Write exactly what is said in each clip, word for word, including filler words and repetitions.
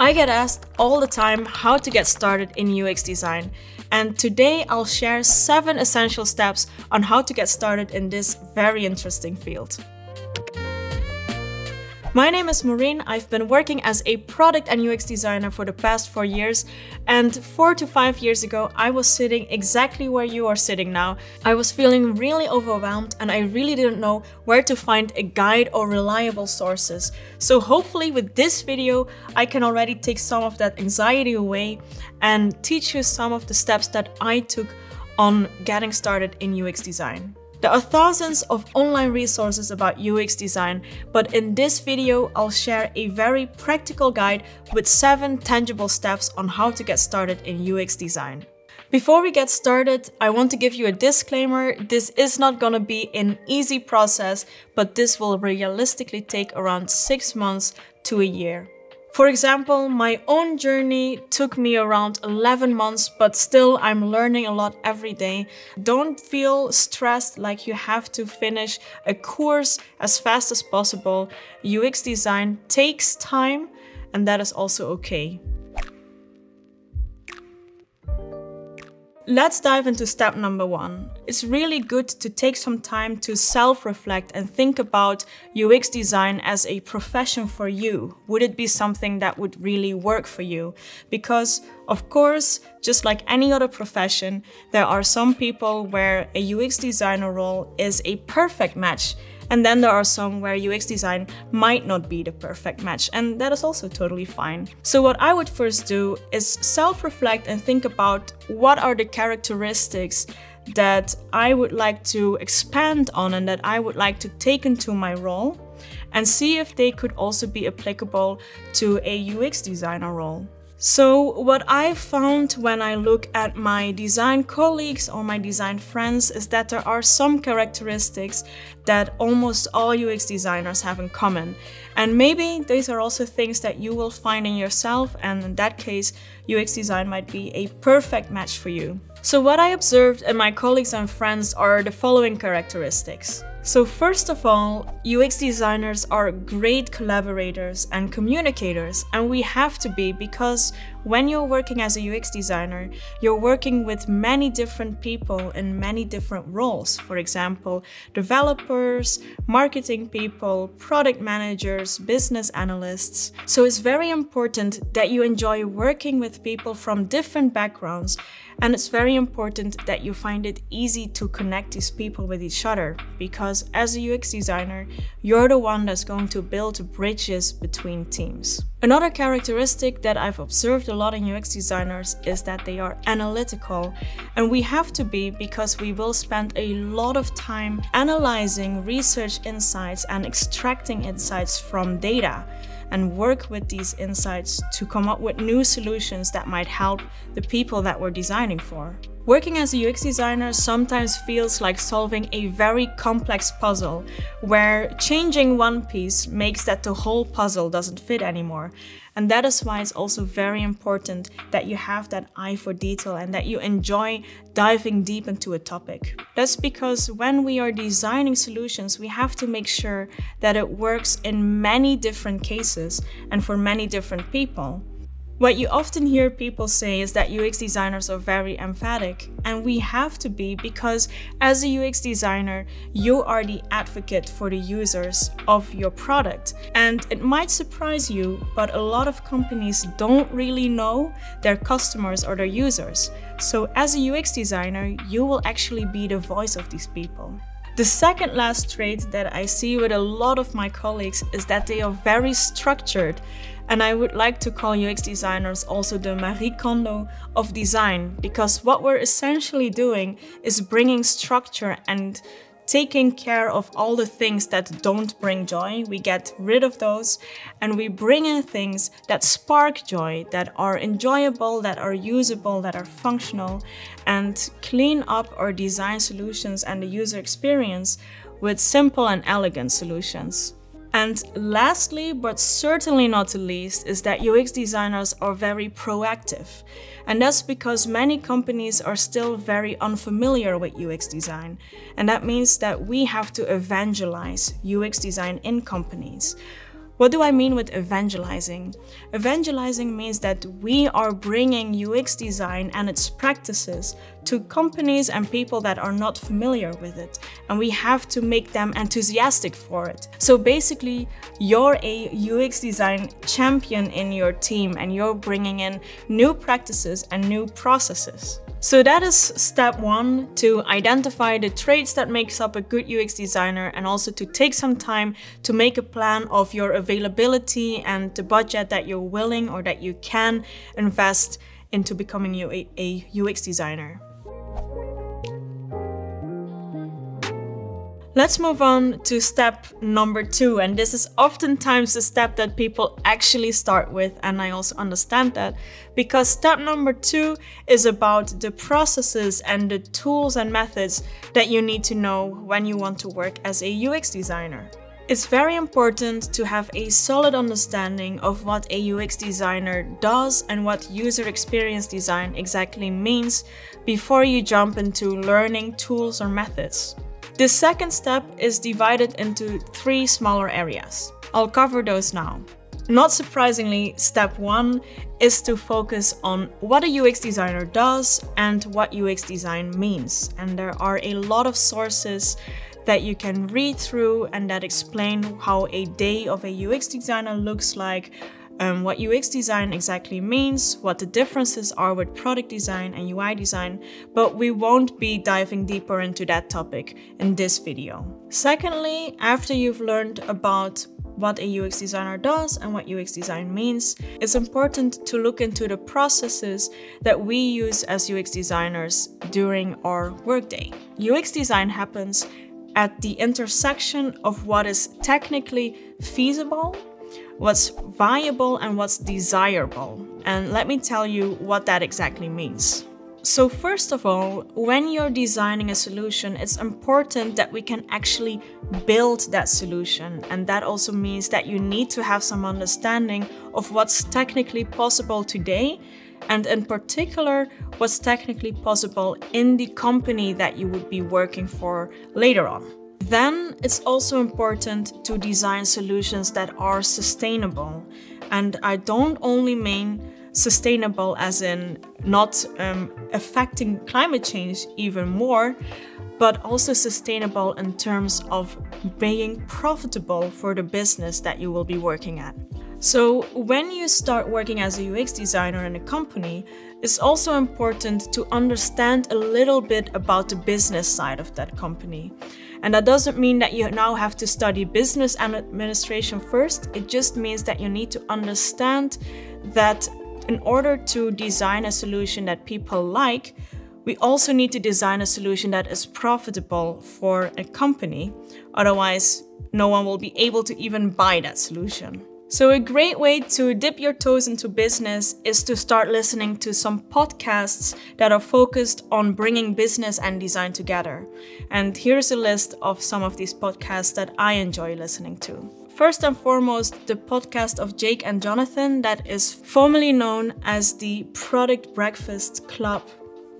I get asked all the time how to get started in U X design, and today I'll share seven essential steps on how to get started in this very interesting field. My name is Maureen. I've been working as a product and U X designer for the past four years, and four to five years ago I was sitting exactly where you are sitting now. I was feeling really overwhelmed and I really didn't know where to find a guide or reliable sources. So hopefully with this video I can already take some of that anxiety away and teach you some of the steps that I took on getting started in U X design. There are thousands of online resources about U X design, but in this video I'll share a very practical guide with seven tangible steps on how to get started in U X design. Before we get started, I want to give you a disclaimer. This is not gonna be an easy process, but this will realistically take around six months to a year. For example, my own journey took me around eleven months, but still I'm learning a lot every day. Don't feel stressed like you have to finish a course as fast as possible. U X design takes time, and that is also okay. Let's dive into step number one. It's really good to take some time to self-reflect and think about U X design as a profession for you. Would it be something that would really work for you? Because of course, just like any other profession, there are some people where a U X designer role is a perfect match. And then there are some where U X design might not be the perfect match, and that is also totally fine. So what I would first do is self-reflect and think about what are the characteristics that I would like to expand on and that I would like to take into my role, and see if they could also be applicable to a U X designer role. So what I found when I look at my design colleagues or my design friends is that there are some characteristics that almost all U X designers have in common. And maybe these are also things that you will find in yourself, and in that case, U X design might be a perfect match for you. So what I observed in my colleagues and friends are the following characteristics. So first of all, U X designers are great collaborators and communicators, and we have to be, because when you're working as a U X designer, you're working with many different people in many different roles. For example, developers, marketing people, product managers, business analysts. So it's very important that you enjoy working with people from different backgrounds, and it's very important that you find it easy to connect these people with each other, because as a U X designer, you're the one that's going to build bridges between teams. Another characteristic that I've observed a lot in U X designers is that they are analytical, and we have to be, because we will spend a lot of time analyzing research insights and extracting insights from data, and work with these insights to come up with new solutions that might help the people that we're designing for. Working as a U X designer sometimes feels like solving a very complex puzzle, where changing one piece makes that the whole puzzle doesn't fit anymore. And that is why it's also very important that you have that eye for detail and that you enjoy diving deep into a topic. That's because when we are designing solutions, we have to make sure that it works in many different cases and for many different people. What you often hear people say is that U X designers are very emphatic, and we have to be, because as a U X designer, you are the advocate for the users of your product. And it might surprise you, but a lot of companies don't really know their customers or their users. So as a U X designer, you will actually be the voice of these people. The second last trait that I see with a lot of my colleagues is that they are very structured. And I would like to call U X designers also the Marie Kondo of design, because what we're essentially doing is bringing structure and taking care of all the things that don't bring joy. We get rid of those and we bring in things that spark joy, that are enjoyable, that are usable, that are functional, and clean up our design solutions and the user experience with simple and elegant solutions. And lastly, but certainly not the least, is that U X designers are very proactive. And that's because many companies are still very unfamiliar with U X design. And that means that we have to evangelize U X design in companies. What do I mean with evangelizing? Evangelizing means that we are bringing U X design and its practices to companies and people that are not familiar with it, and we have to make them enthusiastic for it. So basically, you're a U X design champion in your team and you're bringing in new practices and new processes. So that is step one, to identify the traits that makes up a good U X designer, and also to take some time to make a plan of your availability and the budget that you're willing or that you can invest into becoming a U X designer. Let's move on to step number two, and this is oftentimes the step that people actually start with, and I also understand that, because step number two is about the processes and the tools and methods that you need to know when you want to work as a U X designer. It's very important to have a solid understanding of what a U X designer does and what user experience design exactly means before you jump into learning tools or methods. The second step is divided into three smaller areas. I'll cover those now. Not surprisingly, step one is to focus on what a U X designer does and what U X design means. And there are a lot of sources that you can read through and that explain how a day of a U X designer looks like, um, what U X design exactly means, what the differences are with product design and U I design, but we won't be diving deeper into that topic in this video. Secondly, after you've learned about what a U X designer does and what U X design means, it's important to look into the processes that we use as U X designers during our workday. U X design happens at the intersection of what is technically feasible, what's viable, and what's desirable. And let me tell you what that exactly means. So first of all, when you're designing a solution, it's important that we can actually build that solution. And that also means that you need to have some understanding of what's technically possible today, and in particular, what's technically possible in the company that you would be working for later on. Then it's also important to design solutions that are sustainable. And I don't only mean sustainable as in not um, affecting climate change even more, but also sustainable in terms of being profitable for the business that you will be working at. So when you start working as a U X designer in a company, it's also important to understand a little bit about the business side of that company. And that doesn't mean that you now have to study business and administration first. It just means that you need to understand that in order to design a solution that people like, we also need to design a solution that is profitable for a company. Otherwise, no one will be able to even buy that solution. So a great way to dip your toes into business is to start listening to some podcasts that are focused on bringing business and design together. And here's a list of some of these podcasts that I enjoy listening to. First and foremost, the podcast of Jake and Jonathan that is formerly known as the Product Breakfast Club.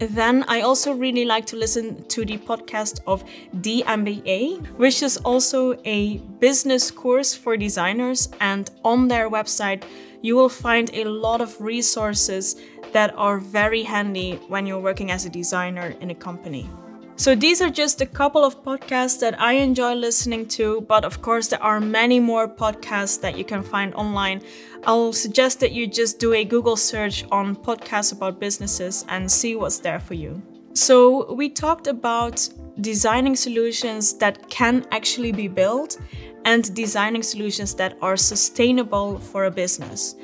Then I also really like to listen to the podcast of D M B A, which is also a business course for designers, and on their website you will find a lot of resources that are very handy when you're working as a designer in a company. So these are just a couple of podcasts that I enjoy listening to, but of course there are many more podcasts that you can find online. I'll suggest that you just do a Google search on podcasts about businesses and see what's there for you. So we talked about designing solutions that can actually be built and designing solutions that are sustainable for a business.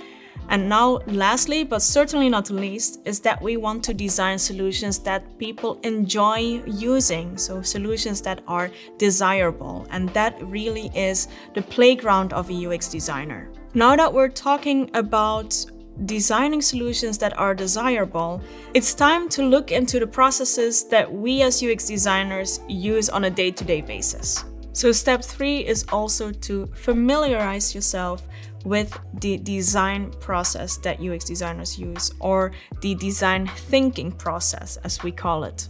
And now, lastly, but certainly not least, is that we want to design solutions that people enjoy using. So solutions that are desirable. And that really is the playground of a U X designer. Now that we're talking about designing solutions that are desirable, it's time to look into the processes that we as U X designers use on a day-to-day basis. So step three is also to familiarize yourself with the design process that U X designers use, or the design thinking process, as we call it.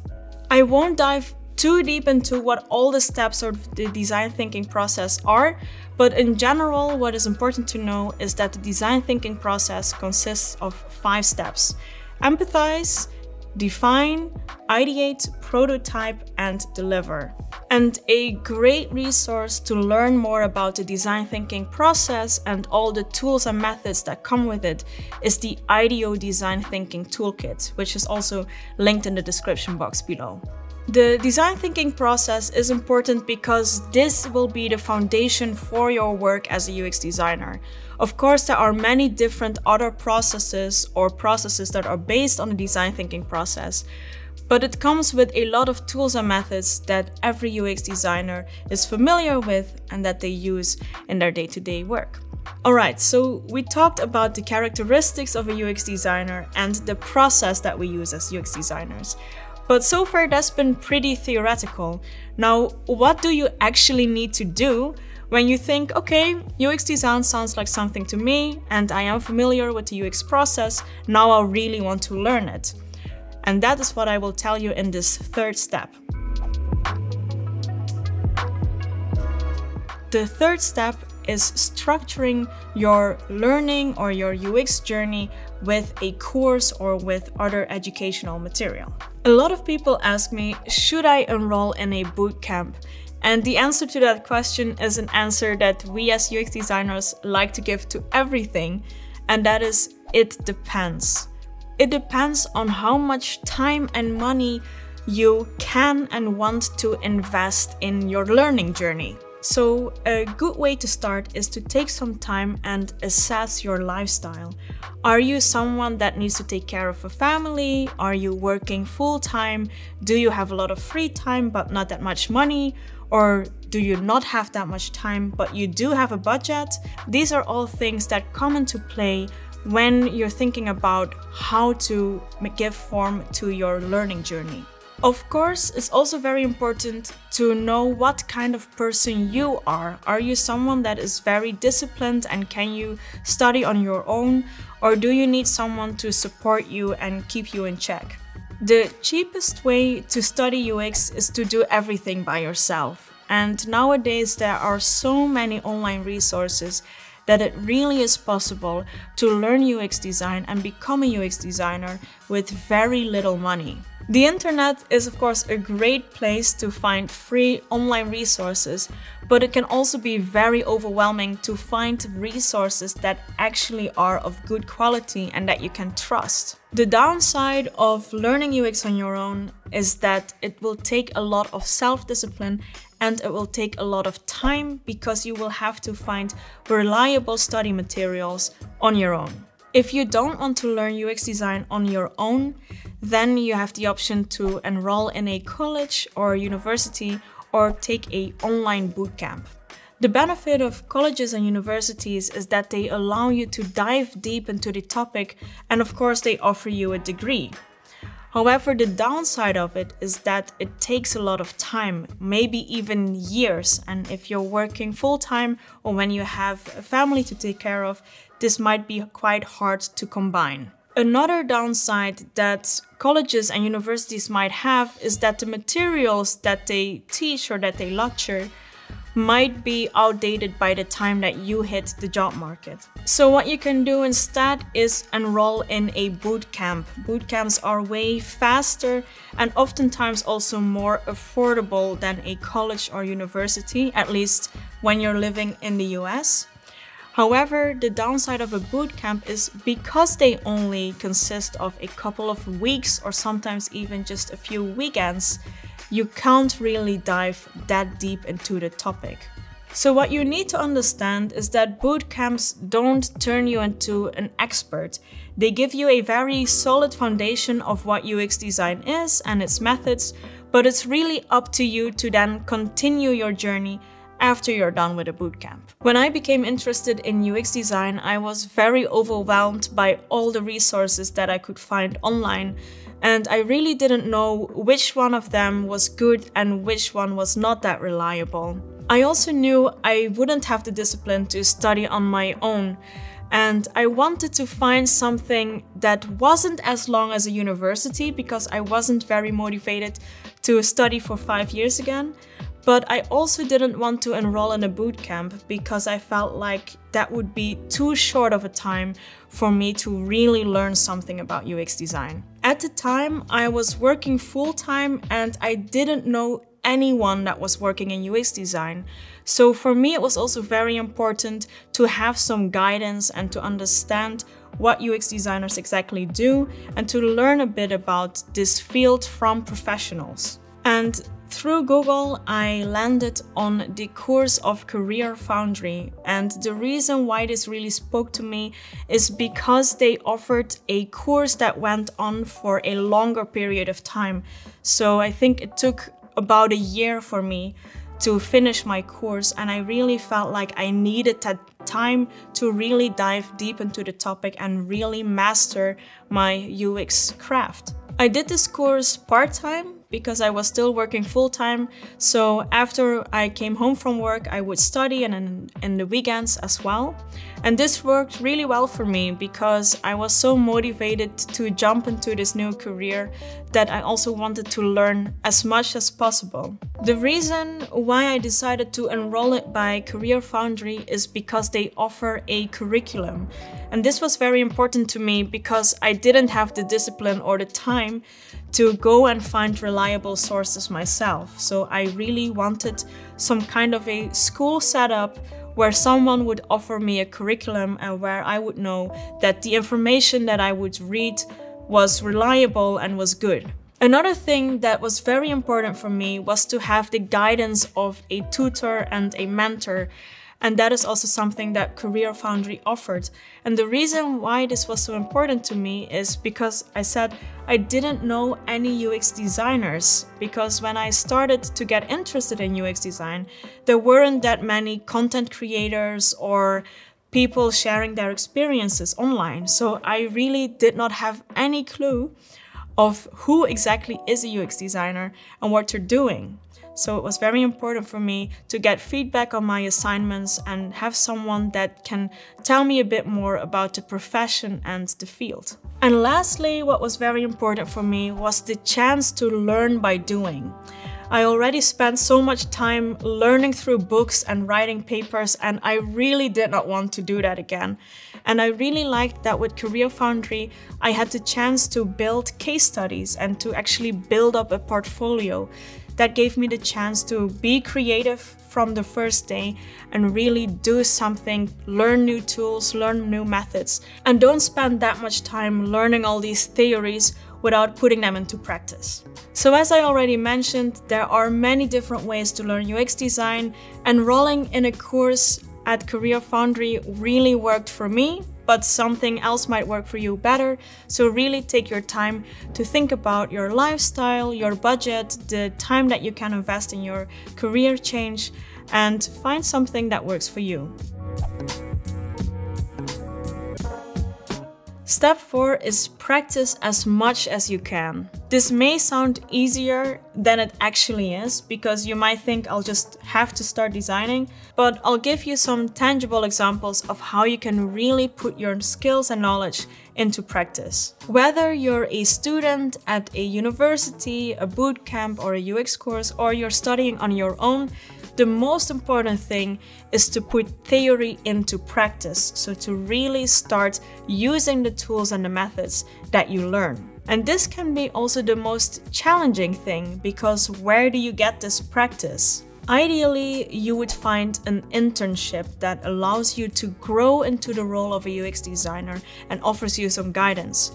I won't dive too deep into what all the steps of the design thinking process are, but in general, what is important to know is that the design thinking process consists of five steps: empathize, define, ideate, prototype, and deliver. And a great resource to learn more about the design thinking process and all the tools and methods that come with it is the IDEO Design Thinking Toolkit, which is also linked in the description box below. The design thinking process is important because this will be the foundation for your work as a U X designer. Of course, there are many different other processes or processes that are based on the design thinking process, but it comes with a lot of tools and methods that every U X designer is familiar with and that they use in their day-to-day work. Alright, so we talked about the characteristics of a U X designer and the process that we use as U X designers. But so far that's been pretty theoretical. Now, what do you actually need to do when you think, okay, U X design sounds like something to me and I am familiar with the U X process, now I really want to learn it? And that is what I will tell you in this third step. The third step is structuring your learning or your U X journey with a course or with other educational material. A lot of people ask me, should I enroll in a bootcamp? And the answer to that question is an answer that we as U X designers like to give to everything, and that is, it depends. It depends on how much time and money you can and want to invest in your learning journey. So a good way to start is to take some time and assess your lifestyle. Are you someone that needs to take care of a family? Are you working full-time? Do you have a lot of free time but not that much money? Or do you not have that much time but you do have a budget? These are all things that come into play when you're thinking about how to give form to your learning journey. Of course, it's also very important to know what kind of person you are. Are you someone that is very disciplined and can you study on your own? Or do you need someone to support you and keep you in check? The cheapest way to study U X is to do everything by yourself. And nowadays there are so many online resources that it really is possible to learn U X design and become a U X designer with very little money. The internet is of course a great place to find free online resources, but it can also be very overwhelming to find resources that actually are of good quality and that you can trust. The downside of learning U X on your own is that it will take a lot of self-discipline and it will take a lot of time because you will have to find reliable study materials on your own. If you don't want to learn U X design on your own, then you have the option to enroll in a college or university or take an online bootcamp. The benefit of colleges and universities is that they allow you to dive deep into the topic and of course they offer you a degree. However, the downside of it is that it takes a lot of time, maybe even years, and if you're working full-time or when you have a family to take care of, this might be quite hard to combine. Another downside that colleges and universities might have is that the materials that they teach or that they lecture might be outdated by the time that you hit the job market. So what you can do instead is enroll in a bootcamp. Bootcamps are way faster and oftentimes also more affordable than a college or university, at least when you're living in the U S. However, the downside of a bootcamp is because they only consist of a couple of weeks or sometimes even just a few weekends, you can't really dive that deep into the topic. So what you need to understand is that bootcamps don't turn you into an expert. They give you a very solid foundation of what U X design is and its methods, but it's really up to you to then continue your journey after you're done with a bootcamp. When I became interested in U X design, I was very overwhelmed by all the resources that I could find online, and I really didn't know which one of them was good and which one was not that reliable. I also knew I wouldn't have the discipline to study on my own, and I wanted to find something that wasn't as long as a university because I wasn't very motivated to study for five years again. But I also didn't want to enroll in a bootcamp because I felt like that would be too short of a time for me to really learn something about U X design. At the time, I was working full-time and I didn't know anyone that was working in U X design. So for me, it was also very important to have some guidance and to understand what U X designers exactly do and to learn a bit about this field from professionals. And through Google, I landed on the course of Career Foundry, and the reason why this really spoke to me is because they offered a course that went on for a longer period of time. So I think it took about a year for me to finish my course, and I really felt like I needed that time to really dive deep into the topic and really master my U X craft. I did this course part-time because I was still working full-time, so after I came home from work I would study and in, in the weekends as well. And this worked really well for me because I was so motivated to jump into this new career that I also wanted to learn as much as possible. The reason why I decided to enroll it by Career Foundry is because they offer a curriculum, and this was very important to me because I didn't have the discipline or the time to go and find reliable sources myself. So I really wanted some kind of a school setup where someone would offer me a curriculum and where I would know that the information that I would read was reliable and was good. Another thing that was very important for me was to have the guidance of a tutor and a mentor. And that is also something that Career Foundry offered. And the reason why this was so important to me is because I said I didn't know any U X designers, because when I started to get interested in U X design, there weren't that many content creators or people sharing their experiences online. So I really did not have any clue of who exactly is a U X designer and what they're doing. So it was very important for me to get feedback on my assignments and have someone that can tell me a bit more about the profession and the field. And lastly, what was very important for me was the chance to learn by doing. I already spent so much time learning through books and writing papers, and I really did not want to do that again. And I really liked that with Career Foundry, I had the chance to build case studies and to actually build up a portfolio. That gave me the chance to be creative from the first day and really do something, learn new tools, learn new methods, and don't spend that much time learning all these theories without putting them into practice. So as I already mentioned, there are many different ways to learn U X design. Enrolling in a course at Career Foundry really worked for me, but something else might work for you better. So really take your time to think about your lifestyle, your budget, the time that you can invest in your career change, and find something that works for you. Step four is practice as much as you can. This may sound easier than it actually is, because you might think I'll just have to start designing, but I'll give you some tangible examples of how you can really put your skills and knowledge into practice. Whether you're a student at a university, a bootcamp, or a U X course, or you're studying on your own, the most important thing is to put theory into practice, so to really start using the tools and the methods that you learn. And this can be also the most challenging thing, because where do you get this practice? Ideally, you would find an internship that allows you to grow into the role of a U X designer and offers you some guidance.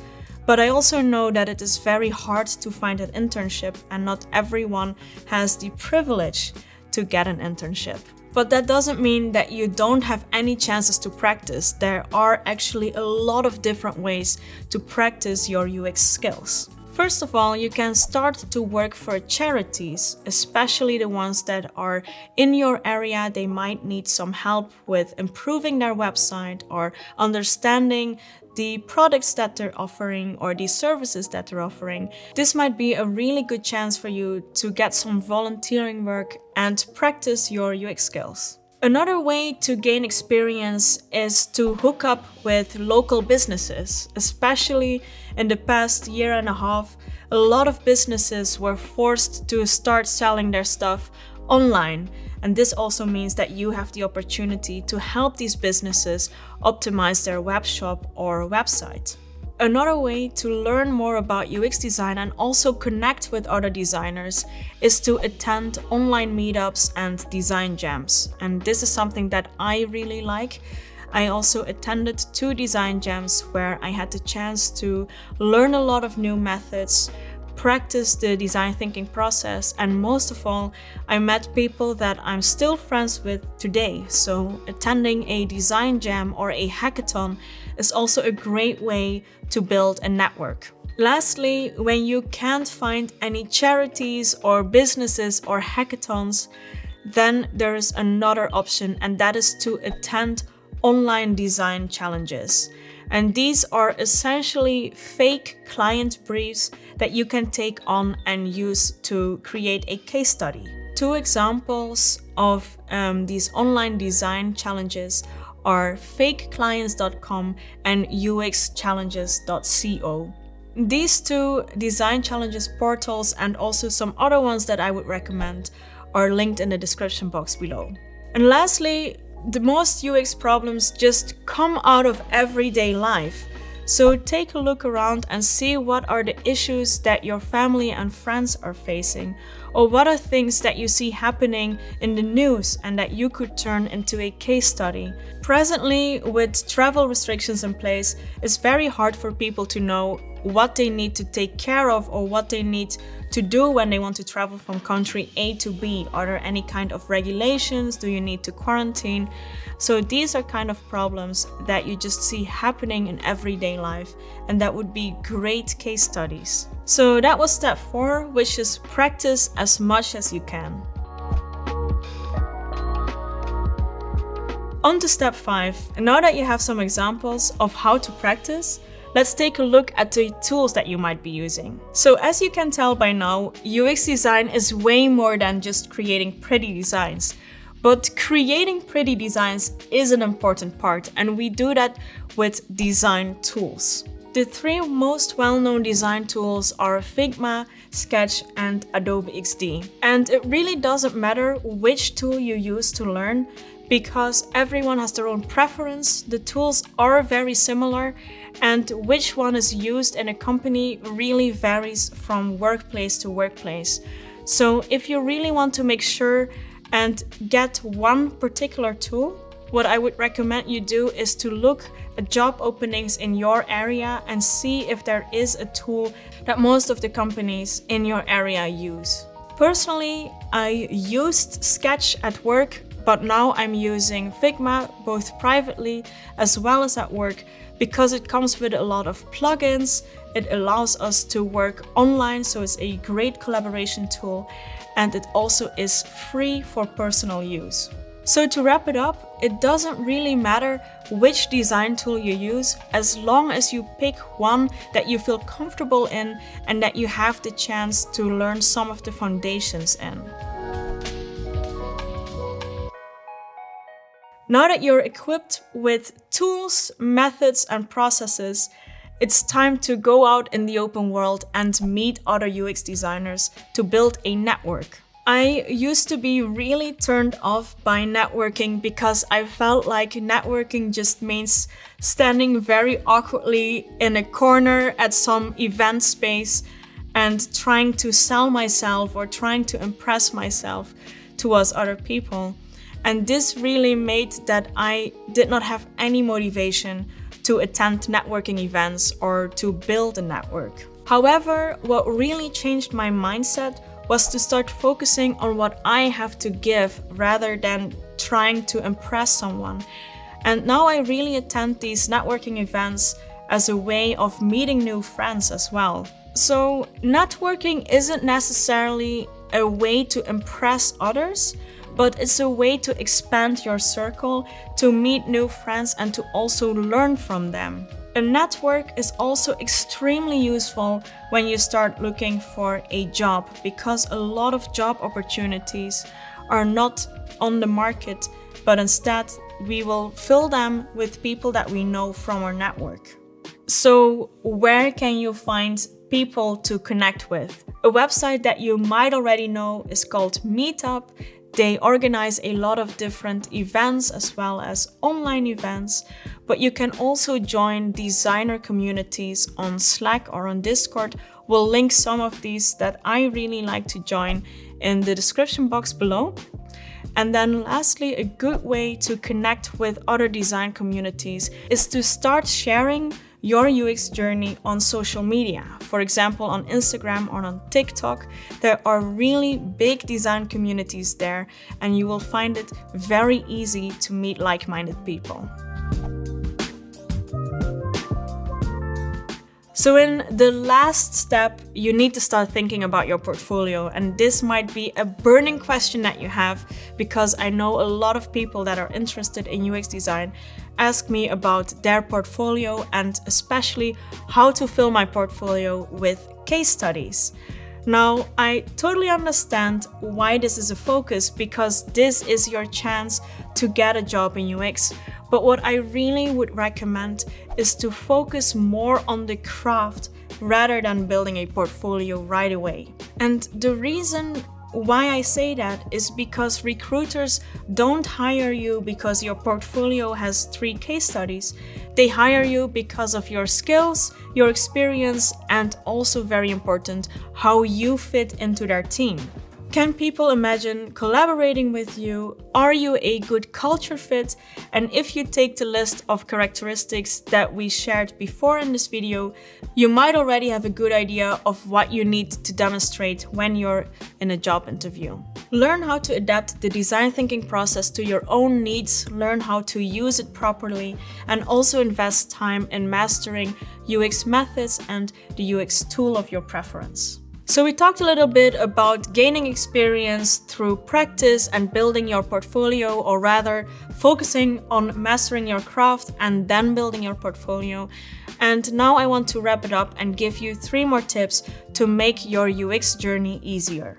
But I also know that it is very hard to find an internship, and not everyone has the privilege to get an internship. But that doesn't mean that you don't have any chances to practice. There are actually a lot of different ways to practice your U X skills. First of all, you can start to work for charities, especially the ones that are in your area. They might need some help with improving their website or understanding the products that they're offering or the services that they're offering. This might be a really good chance for you to get some volunteering work and practice your U X skills. Another way to gain experience is to hook up with local businesses. Especially in the past year and a half, a lot of businesses were forced to start selling their stuff online. And this also means that you have the opportunity to help these businesses optimize their web shop or website. Another way to learn more about U X design and also connect with other designers is to attend online meetups and design jams. And this is something that I really like. I also attended two design jams where I had the chance to learn a lot of new methods, practice the design thinking process, and most of all, I met people that I'm still friends with today. So attending a design jam or a hackathon is also a great way to build a network. Lastly, when you can't find any charities or businesses or hackathons, then there is another option, and that is to attend online design challenges. And these are essentially fake client briefs that you can take on and use to create a case study. Two examples of um, these online design challenges are fake clients dot com and U X challenges dot co. These two design challenges portals, and also some other ones that I would recommend, are linked in the description box below. And lastly, the most U X problems just come out of everyday life. So take a look around and see what are the issues that your family and friends are facing, or what are things that you see happening in the news and that you could turn into a case study. Presently, with travel restrictions in place, it's very hard for people to know what they need to take care of or what they need to do when they want to travel from country A to B. Are there any kind of regulations? Do you need to quarantine? So these are kind of problems that you just see happening in everyday life, and that would be great case studies. So that was step four, which is practice as much as you can. On to step five. And now that you have some examples of how to practice, let's take a look at the tools that you might be using. So as you can tell by now, U X design is way more than just creating pretty designs. But creating pretty designs is an important part, and we do that with design tools. The three most well-known design tools are Figma, Sketch, and Adobe X D. And it really doesn't matter which tool you use to learn, because everyone has their own preference, the tools are very similar, and which one is used in a company really varies from workplace to workplace. So if you really want to make sure and get one particular tool, what I would recommend you do is to look at job openings in your area and see if there is a tool that most of the companies in your area use. Personally, I used Sketch at work, but now I'm using Figma both privately as well as at work, because it comes with a lot of plugins. It allows us to work online, so it's a great collaboration tool, and it also is free for personal use. So to wrap it up, it doesn't really matter which design tool you use, as long as you pick one that you feel comfortable in and that you have the chance to learn some of the foundations in. Now that you're equipped with tools, methods, and processes, it's time to go out in the open world and meet other U X designers to build a network. I used to be really turned off by networking because I felt like networking just means standing very awkwardly in a corner at some event space and trying to sell myself or trying to impress myself towards other people. And this really made that I did not have any motivation to attend networking events or to build a network. However, what really changed my mindset was to start focusing on what I have to give rather than trying to impress someone. And now I really attend these networking events as a way of meeting new friends as well. So networking isn't necessarily a way to impress others, but it's a way to expand your circle, to meet new friends, and to also learn from them. A network is also extremely useful when you start looking for a job, because a lot of job opportunities are not on the market but instead we will fill them with people that we know from our network. So where can you find people to connect with? A website that you might already know is called Meetup. They organize a lot of different events as well as online events, but you can also join designer communities on Slack or on Discord. We'll link some of these that I really like to join in the description box below. And then lastly, a good way to connect with other design communities is to start sharing your U X journey on social media. For example, on Instagram or on TikTok, there are really big design communities there, and you will find it very easy to meet like-minded people. So in the last step, you need to start thinking about your portfolio. And this might be a burning question that you have, because I know a lot of people that are interested in U X design ask me about their portfolio, and especially how to fill my portfolio with case studies. Now, I totally understand why this is a focus, because this is your chance to get a job in U X. But what I really would recommend is to focus more on the craft rather than building a portfolio right away. And the reason why I say that is because recruiters don't hire you because your portfolio has three case studies. They hire you because of your skills, your experience, and also very important, how you fit into their team. Can people imagine collaborating with you? Are you a good culture fit? And if you take the list of characteristics that we shared before in this video, you might already have a good idea of what you need to demonstrate when you're in a job interview. Learn how to adapt the design thinking process to your own needs, learn how to use it properly, and also invest time in mastering U X methods and the U X tool of your preference. So we talked a little bit about gaining experience through practice and building your portfolio, or rather focusing on mastering your craft and then building your portfolio. And now I want to wrap it up and give you three more tips to make your U X journey easier.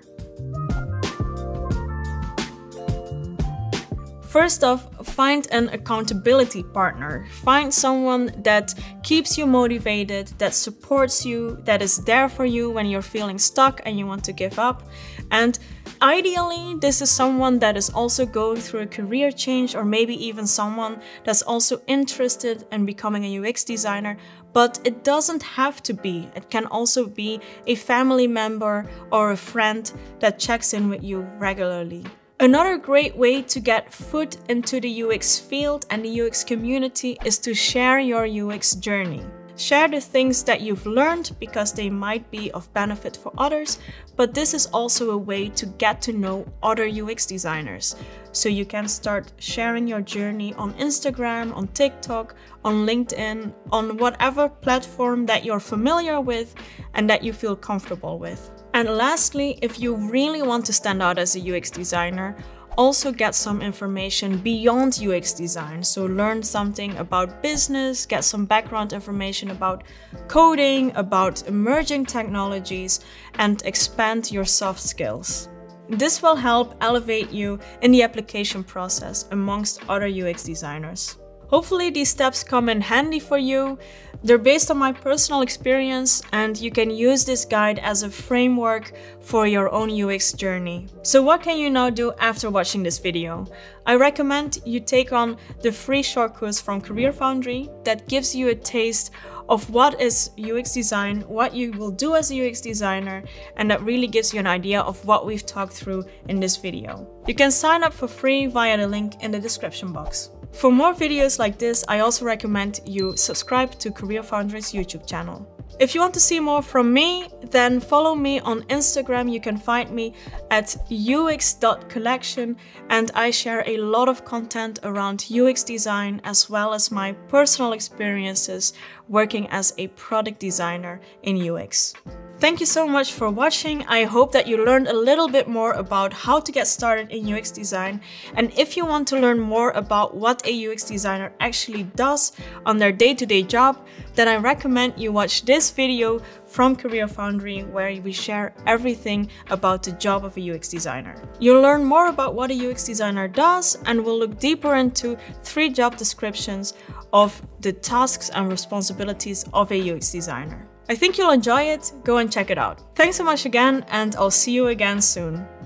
First off, find an accountability partner. Find someone that keeps you motivated, that supports you, that is there for you when you're feeling stuck and you want to give up. And ideally, this is someone that is also going through a career change, or maybe even someone that's also interested in becoming a U X designer. But it doesn't have to be. It can also be a family member or a friend that checks in with you regularly. Another great way to get foot into the U X field and the U X community is to share your U X journey. Share the things that you've learned, because they might be of benefit for others, but this is also a way to get to know other U X designers. So you can start sharing your journey on Instagram, on TikTok, on LinkedIn, on whatever platform that you're familiar with and that you feel comfortable with. And lastly, if you really want to stand out as a U X designer, also get some information beyond U X design. So learn something about business, get some background information about coding, about emerging technologies, and expand your soft skills. This will help elevate you in the application process amongst other U X designers. Hopefully these steps come in handy for you. They're based on my personal experience, and you can use this guide as a framework for your own U X journey. So what can you now do after watching this video? I recommend you take on the free short course from Career Foundry that gives you a taste of what is U X design, what you will do as a U X designer, and that really gives you an idea of what we've talked through in this video. You can sign up for free via the link in the description box. For more videos like this, I also recommend you subscribe to Career Foundry's YouTube channel. If you want to see more from me, then follow me on Instagram. You can find me at U X dot collection, and I share a lot of content around U X design as well as my personal experiences working as a product designer in U X. Thank you so much for watching. I hope that you learned a little bit more about how to get started in U X design. And if you want to learn more about what a U X designer actually does on their day-to-day job, then I recommend you watch this video from Career Foundry, where we share everything about the job of a U X designer. You'll learn more about what a U X designer does, and we'll look deeper into three job descriptions of the tasks and responsibilities of a U X designer. I think you'll enjoy it. Go and check it out. Thanks so much again, and I'll see you again soon.